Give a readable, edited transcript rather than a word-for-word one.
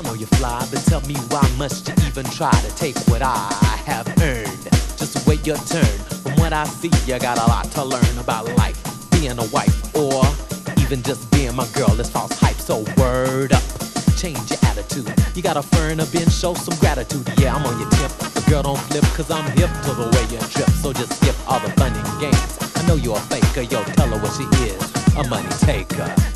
I know you're fly, but tell me why must you even try to take what I have earned? Just wait your turn. From what I see, you got a lot to learn about life, being a wife, or even just being my girl. It's false hype, so word up, change your attitude. You gotta firm up and show some gratitude. Yeah, I'm on your tip, but girl don't flip, cause I'm hip to the way you trip. So just skip all the fun and games. I know you're a faker, yo, tell her what she is, a money taker.